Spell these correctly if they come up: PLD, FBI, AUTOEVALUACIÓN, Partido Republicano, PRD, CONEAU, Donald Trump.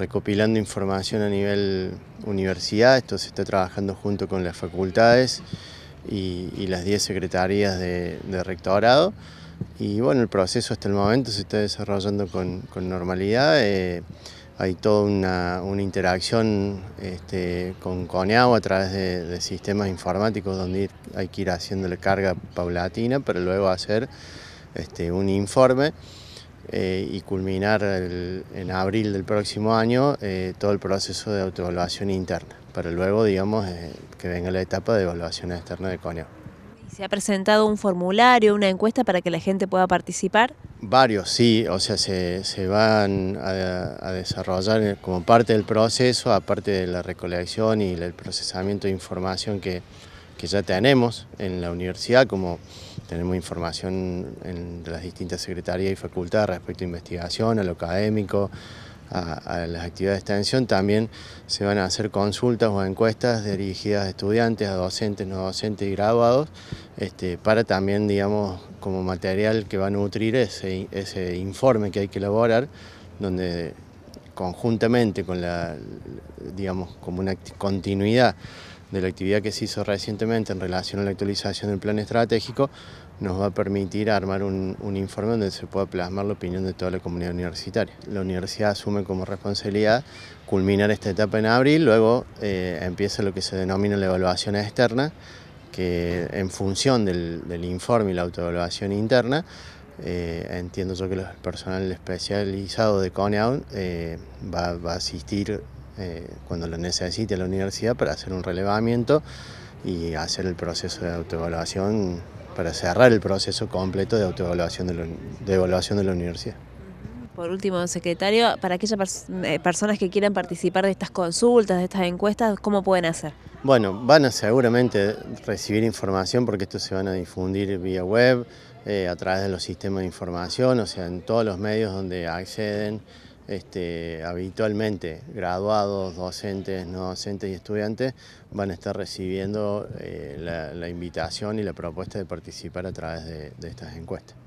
recopilando información a nivel universidad. Esto se está trabajando junto con las facultades y las 10 secretarías de rectorado. Y bueno, el proceso hasta el momento se está desarrollando con normalidad. Hay toda una interacción con CONEAU a través de sistemas informáticos donde hay que ir haciendo la carga paulatina para luego hacer un informe y culminar en abril del próximo año todo el proceso de autoevaluación interna, para luego, digamos, que venga la etapa de evaluación externa de CONEAU. ¿Se ha presentado un formulario, una encuesta para que la gente pueda participar? Varios, sí, o sea, se van a desarrollar como parte del proceso, aparte de la recolección y el procesamiento de información que ya tenemos en la universidad, como tenemos información de las distintas secretarías y facultades respecto a investigación, a lo académico, a las actividades de extensión. También se van a hacer consultas o encuestas dirigidas a estudiantes, a docentes, no docentes y graduados, para también, digamos, como material que va a nutrir ese informe que hay que elaborar, donde conjuntamente con digamos, como una continuidad de la actividad que se hizo recientemente en relación a la actualización del plan estratégico, nos va a permitir armar un informe donde se pueda plasmar la opinión de toda la comunidad universitaria. La universidad asume como responsabilidad culminar esta etapa en abril, luego empieza lo que se denomina la evaluación externa, que en función del informe y la autoevaluación interna, entiendo yo que el personal especializado de CONEAU va a asistir cuando lo necesite a la universidad para hacer un relevamiento y hacer el proceso de autoevaluación, para cerrar el proceso completo de autoevaluación de evaluación de la universidad. Por último, secretario, para aquellas personas que quieran participar de estas consultas, de estas encuestas, ¿cómo pueden hacer? Bueno, van a seguramente recibir información porque esto se van a difundir vía web, a través de los sistemas de información, o sea, en todos los medios donde acceden habitualmente graduados, docentes, no docentes y estudiantes van a estar recibiendo la invitación y la propuesta de participar a través de estas encuestas.